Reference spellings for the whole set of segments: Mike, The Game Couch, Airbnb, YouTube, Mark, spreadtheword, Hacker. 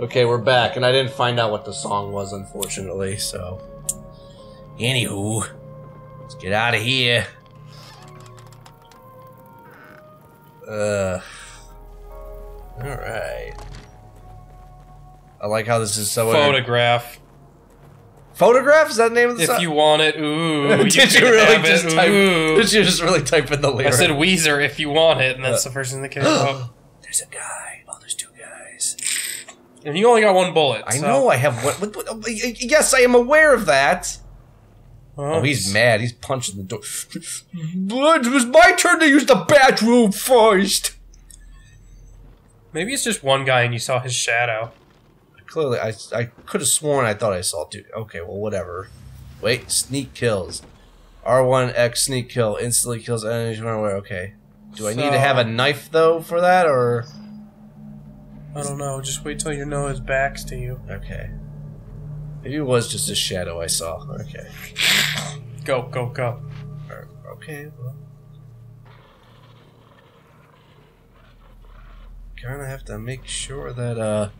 Okay, we're back, and I didn't find out what the song was, unfortunately, so... Anywho, let's get out of here. Alright. I like how this is so... Photograph. Photograph? Is that the name of the song? If you want it, ooh. Did you really just type... Did you just really type in the lyric? I said Weezer, if you want it, and that's the first thing that came up. There's a guy. Oh, there's two guys. And you only got one bullet, I know I have one... yes, I am aware of that. Oh, he's mad. He's punching the door. It was my turn to use the bathroom first. Maybe it's just one guy and you saw his shadow. Clearly, I could have sworn I thought I saw two. Okay, well, whatever. Wait, sneak kills. R1X sneak kill. Instantly kills enemies. Okay. Do I need to have a knife, though, for that, or...? I don't know. Just wait till you know his back's to you. Okay. Maybe it was just a shadow I saw. Okay. Go, go, go. Okay, well. Kinda have to make sure that,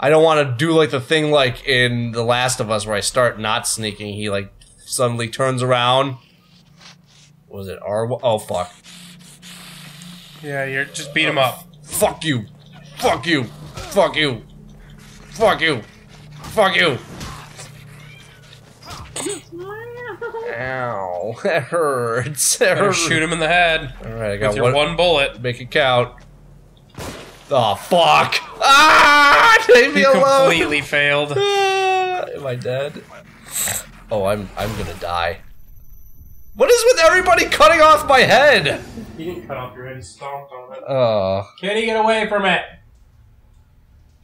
I don't want to do, like, the thing, like, in The Last of Us where I start not sneaking. He, like, suddenly turns around. What was it? R1? Oh, fuck. Yeah, you're... Just beat him up. Fuck you. Fuck you. Fuck you. Fuck you! Fuck you! Ow! That hurts. That hurts. Shoot him in the head. All right, I got one bullet. Make it count. Oh fuck! Ah! Leave me alone. Completely failed. Ah, am I dead? Oh, I'm gonna die. What is with everybody cutting off my head? He didn't cut off your head. He stomped on it. Oh! Can he get away from it?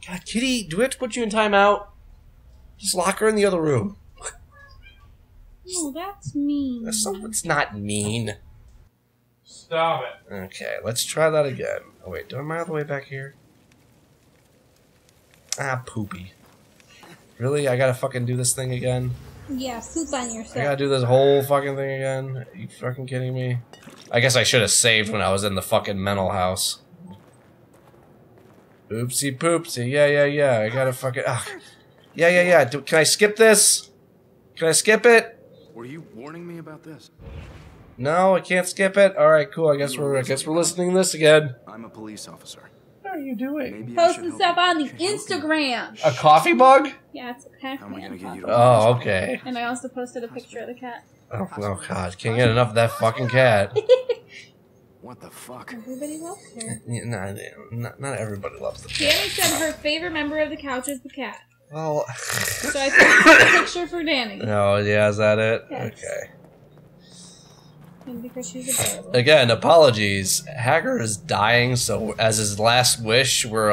God, Kitty, do we have to put you in timeout? Just lock her in the other room. No, that's mean. It's not mean. Stop it. Okay, let's try that again. Oh, wait, am I all the way back here? Ah, poopy. Really? I gotta fucking do this thing again? Yeah, poop on yourself. I gotta do this whole fucking thing again? Are you fucking kidding me? I guess I should have saved when I was in the fucking mental house. Oopsie poopsie, yeah, yeah, yeah, I gotta fucking, yeah, yeah, yeah, can I skip this? Can I skip it? Were you warning me about this? No, I can't skip it? Alright, cool, I guess we're listening to this again. I'm a police officer. What are you doing? Posting stuff on the Instagram! A coffee bug? Yeah, it's a cat. How am I gonna get you to oh, okay. And I also posted a picture of the cat. Oh, oh god, can't get enough of that fucking cat. What the fuck? Everybody loves her. Yeah, not everybody loves the cat. Danny said her favorite member of the couch is the cat. Well... So I took a picture for Danny. Oh, yeah, is that it? Yes. Okay. And because she's adorable. Again, apologies. Hacker is dying, so as his last wish, we're,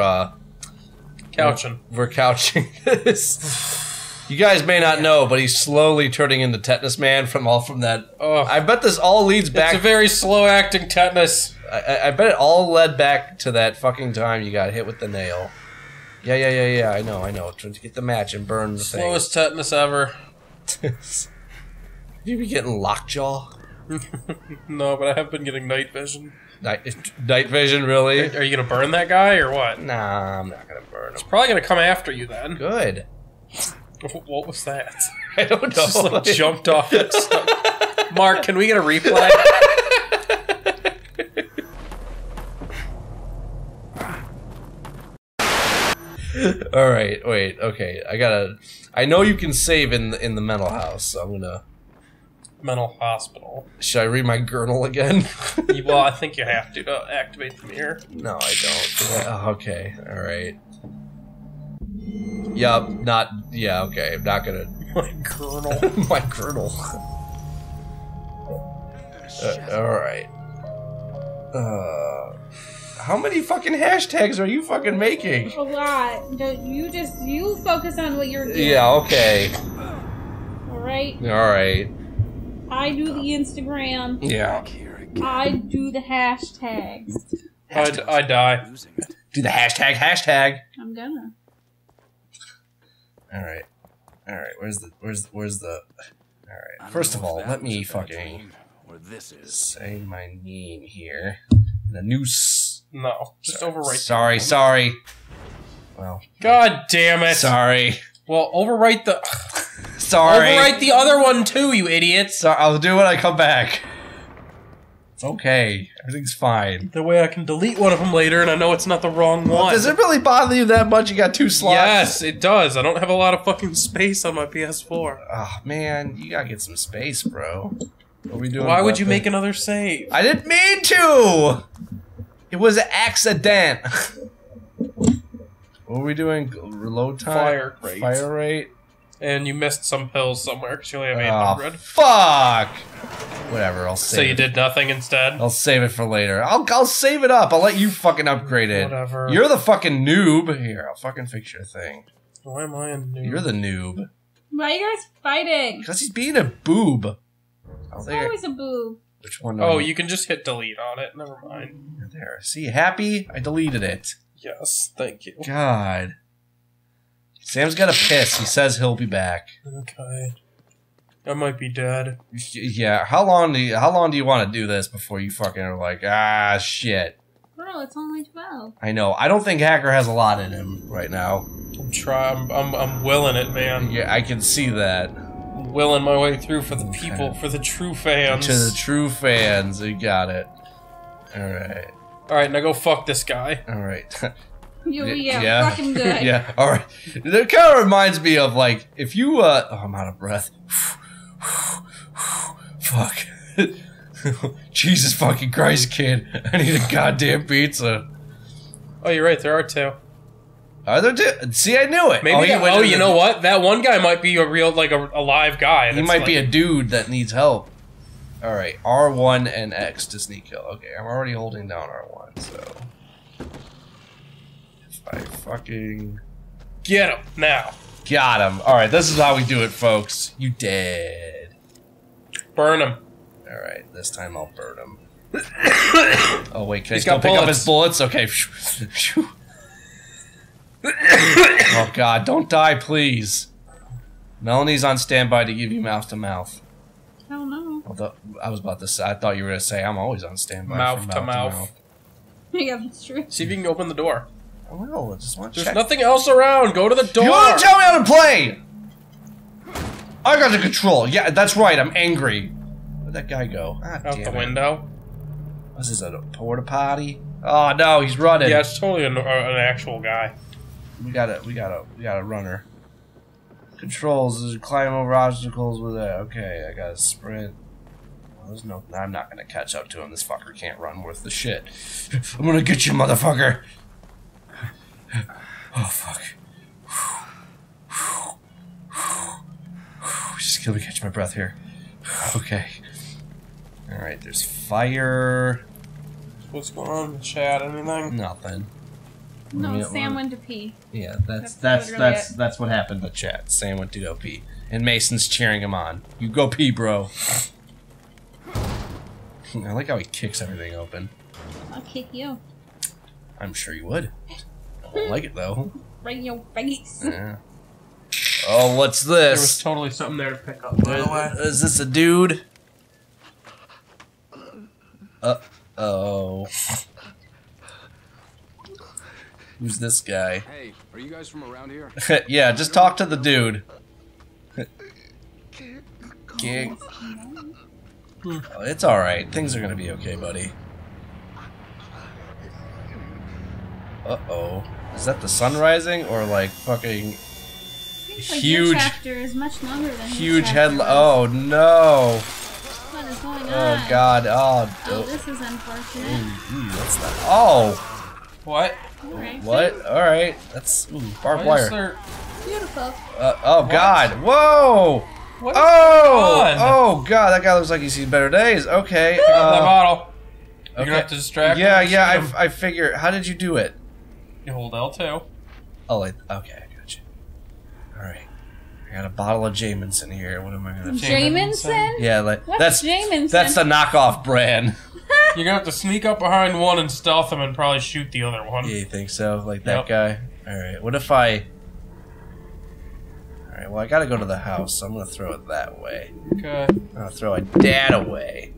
couching. We're couching this. You guys may not know, but he's slowly turning into Tetanus Man from that. Ugh. I bet this all leads back. It's a very slow-acting tetanus. I bet it all led back to that fucking time you got hit with the nail. Yeah, yeah, yeah, yeah. I know, I know. Trying to get the match and burn the thing. Slowest tetanus ever. You be getting lockjaw? No, but I have been getting night vision. Night vision, really? Are you gonna burn that guy or what? Nah, I'm not gonna burn him. It's probably gonna come after you then. Good. What was that? I don't know. Just like jumped off. Mark, can we get a replay? All right, wait. Okay, I know you can save in the mental house. So I'm gonna mental hospital. Should I read my journal again? Well, I think you have to activate the mirror. No, I don't. Okay. All right. Yup, not... Yeah, okay, I'm not gonna... My girdle. My girdle. Alright. How many fucking hashtags are you fucking making? A lot. You focus on what you're doing. Yeah, okay. Alright? Alright. I do the Instagram. Yeah. I do the hashtags. I die. Do the hashtag. I'm gonna. All right. Where's the? All right. First of all, let me fucking say my name here. The noose. No, just overwrite. Sorry. well. God damn it. Sorry. Well, overwrite the... Sorry. Overwrite the other one too, you idiot. So I'll do it when I come back. It's okay. Everything's fine. That way I can delete one of them later and I know it's not the wrong one. Does it really bother you that much you got 2 slots? Yes, it does. I don't have a lot of fucking space on my PS4. Oh, man. You gotta get some space, bro. What are we doing? Why would you make another save? I didn't mean to! It was an accident. What are we doing? Reload time? Fire rate. Fire rate. And you missed some pills somewhere because you only have 800. Fuck! Whatever, I'll save it. So you did nothing instead? I'll save it for later. I'll save it up. I'll let you fucking upgrade it. Whatever. You're the fucking noob. Here, I'll fucking fix your thing. Why am I a noob? You're the noob. Why are you guys fighting? Because he's being a boob. It's always a boob. Which one? Oh, you can just hit delete on it. Never mind. There. See, happy? I deleted it. Yes, thank you. God. Sam's got a piss. He says he'll be back. Okay. I might be dead. Yeah. How long do you want to do this before you fucking are like, ah, shit? Bro, it's only 12. I know. I don't think Hacker has a lot in him right now. I'm willing it, man. Yeah, I can see that. I'm willing my way through for the people, for the true fans. To the true fans. You got it. All right. All right. Now go fuck this guy. All right. Yeah, fucking good. Yeah, all right. That kind of reminds me of, like, if you, oh, I'm out of breath. Fuck. Jesus fucking Christ, kid. I need a goddamn pizza. Oh, you're right. There are 2. Are there 2? See, I knew it. Maybe you know what? That one guy might be a real, like, a live guy. And he might be a dude that needs help. All right. R1 and X to sneak kill. Okay, I'm already holding down R1, so... I fucking get him now. Got him. All right, this is how we do it, folks. You dead. Burn him. All right, this time I'll burn him. Oh wait, can I still pick up his bullets? Okay. Oh God, don't die, please. Melanie's on standby to give you mouth to mouth. Hell no. Although I was about to say, I thought you were gonna say I'm always on standby. Mouth to mouth. Yeah, that's true. See if you can open the door. Oh, no, I just want to check. There's nothing else around. Go to the door. You want to tell me how to play? I got the control. Yeah, that's right. I'm angry. Where'd that guy go? Ah, out the window. Was this a porta potty? Oh no, he's running. Yeah, it's totally an actual guy. We got a runner. Controls is climb over obstacles with it. Okay, I got a sprint. There's no. I'm not gonna catch up to him. This fucker can't run worth the shit. I'm gonna get you, motherfucker. Oh, fuck. Just let me catch my breath here. Okay. Alright, there's fire. What's going on in the chat? Anything? Nothing. No, Sam went to pee. Yeah, that's what happened in the chat. Sam went to go pee. And Mason's cheering him on. You go pee, bro. I like how he kicks everything open. I'll kick you. I'm sure you would. I don't like it though. Right in your face. Yeah. Oh, what's this? There was totally something there to pick up. By the way, is this a dude? Oh. Who's this guy? Hey, are you guys from around here? Yeah, just talk to the dude. Oh, it's all right. Things are gonna be okay, buddy. Uh-oh. Is that the sun rising or like fucking huge? Your chapter is much longer than huge headline. Oh no! What is going on? Oh God! Oh. Oh, this is unfortunate. Ooh, what's that? Oh. What? Right. What? All right. That's barbed wire. Beautiful. Oh what? God! Whoa! What is going on? Oh God! That guy looks like he's seen better days. Okay. Pick up that bottle. You're gonna have to distract. Yeah, him. Yeah. I figure. How did you do it? You hold L2. Oh, okay, I got you. All right, I got a bottle of Jamison here. What am I gonna? Jamison? Yeah, like that's Jamison. That's the knockoff brand. You're gonna have to sneak up behind one and stealth him, and probably shoot the other one. Yeah, you think so? Like that guy? All right. What if I? All right. Well, I gotta go to the house, so I'm gonna throw it that way. Okay. I'm gonna throw a dad away.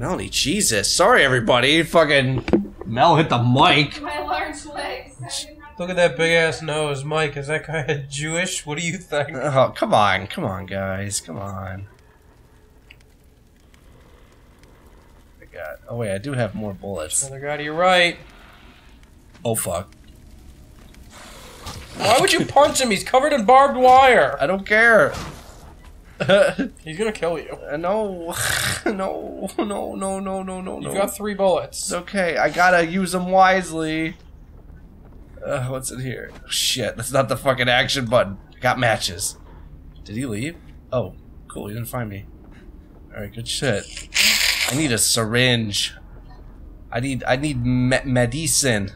Melanie, Jesus! Sorry, everybody. Fucking. Mel hit the mic. My large legs. Look at that big ass nose, Mike. Is that guy Jewish? What do you think? Oh, come on, guys, come on. I got. Oh wait, I do have more bullets. Another guy to your right. Oh fuck. Why would you punch him? He's covered in barbed wire. I don't care. He's gonna kill you. No, no. You got 3 bullets. It's okay, I gotta use them wisely. What's in here? Oh, shit, that's not the fucking action button. I got matches. Did he leave? Oh, cool. He didn't find me. All right, good shit. I need a syringe. I need medicine.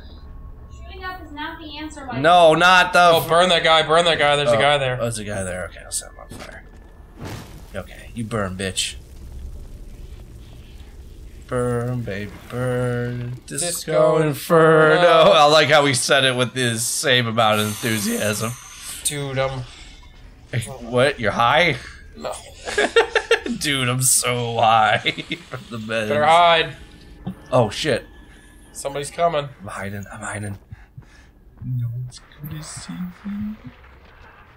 Shooting up is not the answer, Mike. No, not the. Oh, burn that guy! Burn that guy! There's a guy there. Oh, there's a guy there. Okay, I'll set him on fire. Okay, you burn, bitch. Burn, baby, burn. Disco Inferno. I like how he said it with his same amount of enthusiasm. Dude, I'm... What? You're high? No. Dude, I'm so high from the bed. Better hide. Oh, shit. Somebody's coming. I'm hiding, I'm hiding. No one's gonna see me.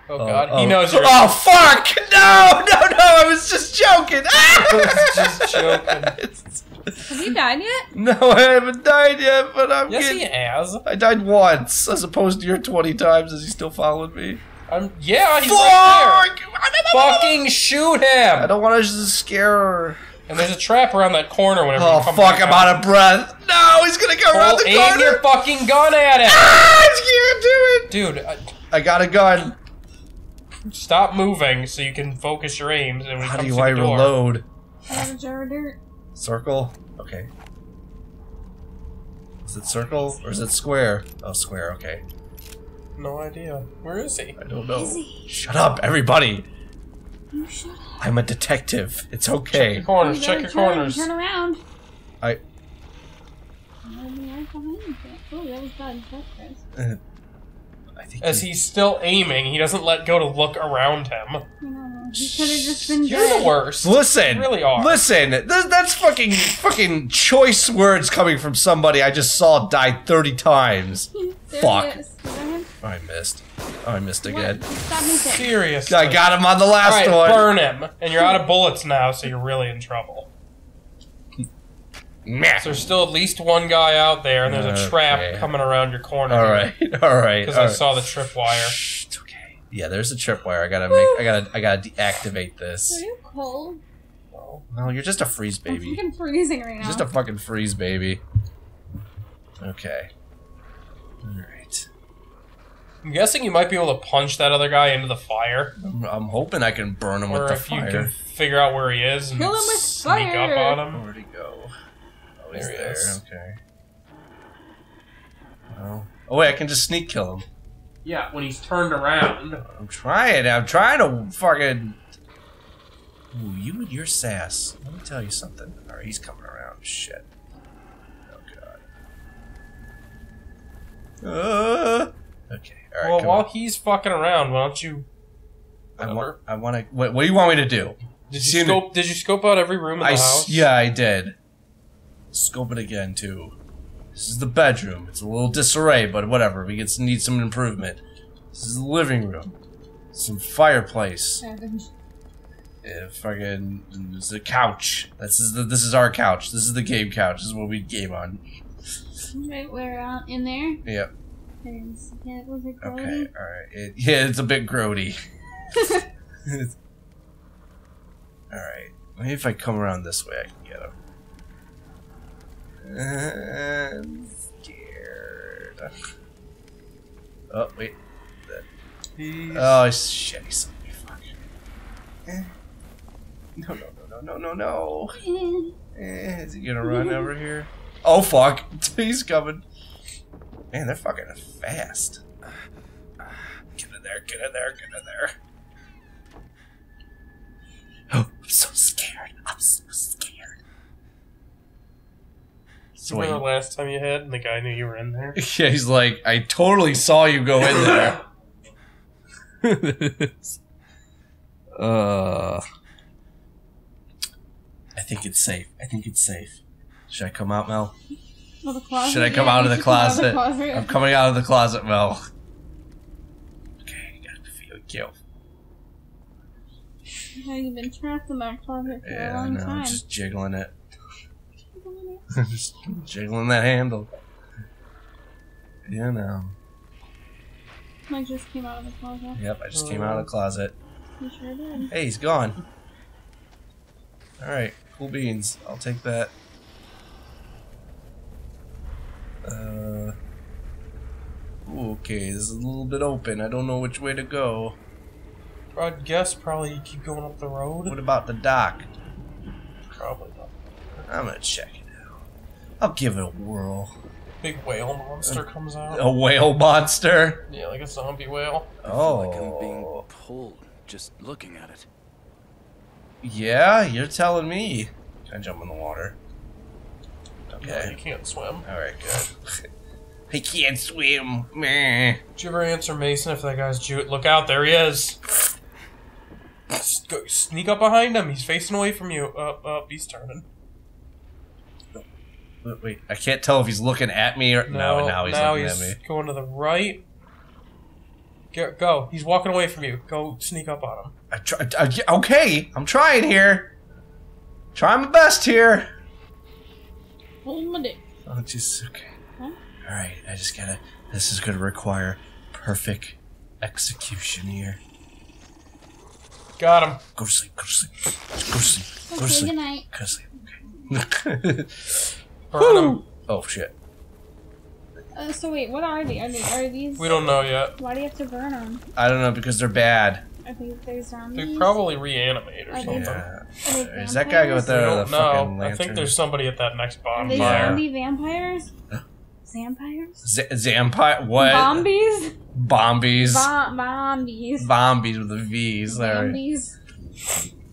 Oh god, he knows you're... Oh fuck! No, no, no, I was just joking! I was just joking. Have you died yet? No, I haven't died yet, but I'm getting... Yes, he has. I died once, as opposed to your 20 times. Is he still following me? Yeah, he's right there! Fucking shoot him! I don't want to just scare her. And there's a trap around that corner whenever you come back. Oh, fuck, I'm out of breath. No, he's gonna go around the corner! Aim your fucking gun at him! Ah, I can't do it! Dude, I got a gun. Stop moving so you can focus your aims. And how do I reload? Circle? Okay. Is it circle or is it square? Oh, square, okay. No idea. Where is he? I don't know. Shut up, everybody! You shut up. I'm a detective. It's okay. Check your corners, check your corners. Turn around. As he's still aiming, he doesn't let go to look around him. No, he could have just been dead. You're the worst. Listen, you really are. Listen, that's fucking choice words coming from somebody I just saw die 30 times. Fuck. I missed. Oh, I missed again. Seriously. I got him on the last one. Burn him, and you're out of bullets now, so you're really in trouble. So there's still at least one guy out there, and there's a trap coming around your corner. All right, all right. Because I saw the tripwire. Shh, it's okay. Yeah, there's a tripwire. I gotta make. I gotta deactivate this. Are you cold? Oh, no, you're just a freeze baby. I'm fucking freezing right now. You're just a fucking freeze baby. Okay. All right. I'm guessing you might be able to punch that other guy into the fire. I'm hoping I can burn him with the fire. Or if you can figure out where he is and kill him with sneak fire. Up on him. Where'd he go? There he is. Okay. Well, oh wait, I can just sneak kill him. Yeah, when he's turned around. I'm trying to fucking... Ooh, you and your sass. Let me tell you something. Alright, he's coming around. Shit. Oh god. Okay, alright. Well, while he's fucking around, why don't you... I want to... What do you want me to do? Did you scope out every room in the house? Yeah, I did. Scope it again, too. This is the bedroom. It's a little disarray, but whatever. We need some improvement. This is the living room. Some fireplace. Yeah, fucking... There's a couch. This is our couch. This is the game couch. This is what we game on. Right, we're out in there? Yep. Yeah, it was a grody. Okay, alright. Yeah, it's a bit grody. Alright. Maybe if I come around this way, I can get him. I'm scared. Oh, wait. Oh, shit, he saw me. Fuck. No, no, no, no, no, no, no. Is he gonna run over here? Oh, fuck. He's coming. Man, they're fucking fast. Get in there, get in there, get in there. Oh, I'm so scared. I'm so scared. So remember the last time you had and the guy knew you were in there? Yeah, he's like, I totally saw you go in there. I think it's safe. I think it's safe. Should I come out, Mel? Well, the closet, should I come out of the closet? I'm coming out of the closet, Mel. Okay, I gotta feel guilt. Yeah, you've been trapped in that closet for a long time. I'm just jiggling it. I'm just jiggling that handle. You know. I just came out of the closet. Yep, I just came out of the closet. You sure did. Hey, he's gone. Alright, cool beans. I'll take that. Okay, this is a little bit open. I don't know which way to go. I'd guess probably you keep going up the road. What about the dock? Probably not. I'm gonna check it out. I'll give it a whirl. Big whale monster comes out. A whale monster? Yeah, like a zombie whale. Oh. I feel like I'm being pulled just looking at it. Yeah, you're telling me. Can I jump in the water? Okay. Yeah, you can't swim. Alright, good. I can't swim. Meh. Did you ever answer Mason if that guy's Jewish? Look out, there he is. Go, sneak up behind him. He's facing away from you. Up, he's turning. Wait, I can't tell if he's looking at me or no. Now he's looking at me. Going to the right. Go. He's walking away from you. Go sneak up on him. Okay, I'm trying here. Trying my best here. Hold my dick. Oh, jeez. Okay. Huh? All right. I just gotta. This is gonna require perfect execution here. Got him. Go to sleep. Go to sleep. Go to sleep. Go to sleep. Good night. Go to sleep. Burn him. Oh shit. So wait, what are they? Are these? We don't know yet. Why do you have to burn them? I don't know, because they're bad. I think they're zombies. They probably reanimate or something. Yeah. Is that guy with the fucking lantern? I think there's somebody at that next bonfire. Are they zombie vampires? Zampires? Zampire? What? Bombies? Bombies. Bombies. Bombies with the V's. Bombies.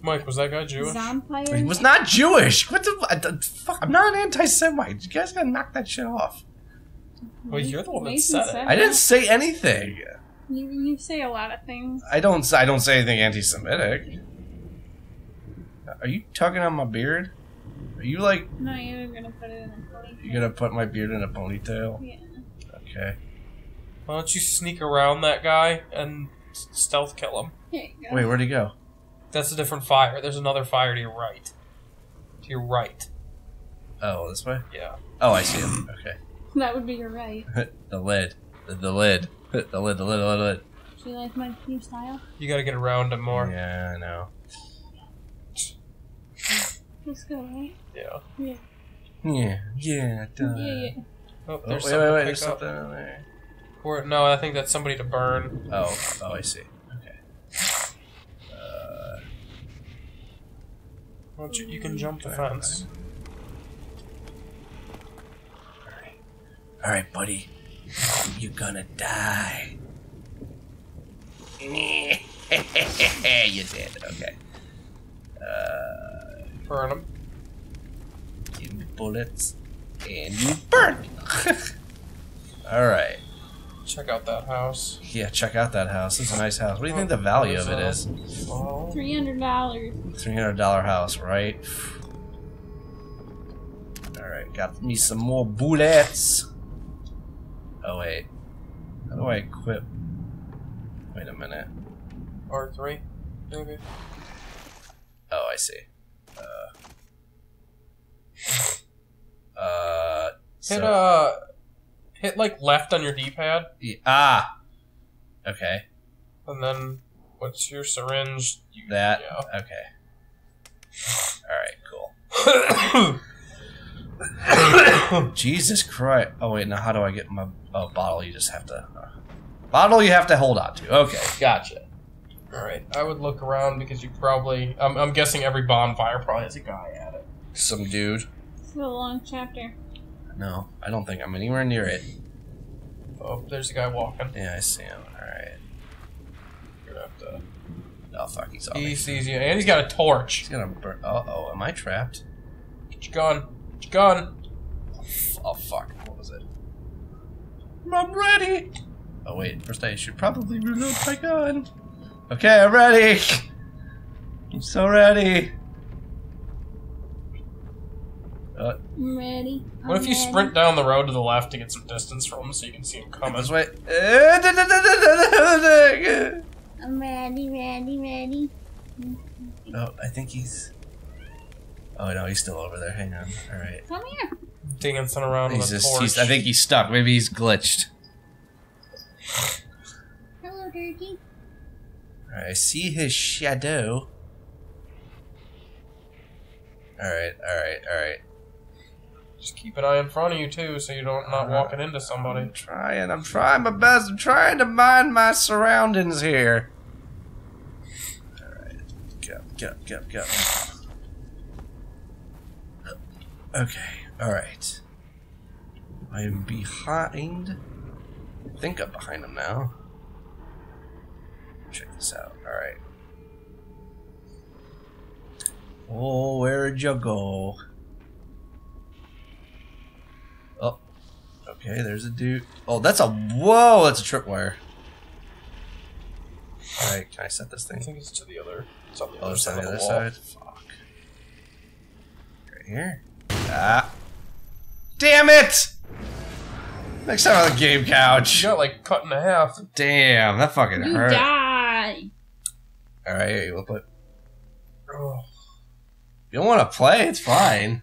Mike, was that guy Jewish? Zampires? He was not Jewish! What the fuck? I'm not an anti-Semite. You guys gotta knock that shit off. Well, you're the one that said it. I didn't say anything. You say a lot of things. I don't say anything anti-Semitic. Are you tugging on my beard? Are you like... No, you're gonna put it in a ponytail. You're gonna put my beard in a ponytail? Yeah. Okay. Why don't you sneak around that guy and stealth kill him? Here you go. Wait, where'd he go? That's a different fire. There's another fire to your right. To your right. Oh, this way? Yeah. Oh, I see him. Okay. That would be your right. The lid. The lid. The lid. Do you like my new style? You gotta get around him more. Yeah, I know. Let's go, right? Yeah. Yeah. Yeah. Yeah. Duh. Yeah. Oh, there's wait, there's something in there. Or, no, I think that's somebody to burn. Oh, I see. Okay. You can jump the fence. Alright, buddy. You're gonna die. You're dead. Okay. Burn him. Give me bullets. And you burn! Alright. Check out that house. Yeah, check out that house. It's a nice house. What do you think the value of it is? $300. $300 house, right? Alright, got me some more bullets. Oh, wait. How do I equip? Wait a minute. R3? Maybe. Oh, I see. Hit like left on your D-pad. Yeah. Ah. Okay. And then, what's your syringe? That. Yeah. Okay. Alright, cool. Jesus Christ. Oh wait, now how do I get my bottle? You just have to bottle you have to hold on to. Okay, gotcha. Alright, I would look around because you probably I'm guessing every bonfire probably has a guy at it. Some dude. It's a long chapter. No, I don't think I'm anywhere near it. Oh, there's a guy walking. Yeah, I see him. Alright. You're gonna have to... Oh fuck, he's on me. He sees you, and he's got a torch. He's gonna burn... Uh-oh, am I trapped? Get your gun. Gun. Oh fuck! What was it? I'm ready. Oh wait, first I should probably reload my gun. Okay, I'm ready. I'm so ready. I'm ready. What if you sprint down the road to the left to get some distance from him so you can see him coming? This way. I'm ready. Oh, I think he's... Oh no, he's still over there. Hang on. All right. Come here. Dancing around with the torch. I think he's stuck. Maybe he's glitched. Hello, Turkey. All right, I see his shadow. All right. Just keep an eye in front of you too, so you don't walking into somebody. I'm trying my best. I'm trying to mind my surroundings here. All right, get up. Okay, alright. I'm behind. I think I'm behind him now. Check this out, alright. Oh, where'd you go? Oh, okay, there's a dude. Oh, that's a, whoa, that's a tripwire. Alright, can I set this thing? I think it's to the other, it's on the other side of the wall. Fuck. Right here? Ah. Damn it! Next time on the Game Couch. You got like cut in half. Damn, that fucking hurt. You die. Alright, here, we'll put. Oh. You don't want to play, it's fine.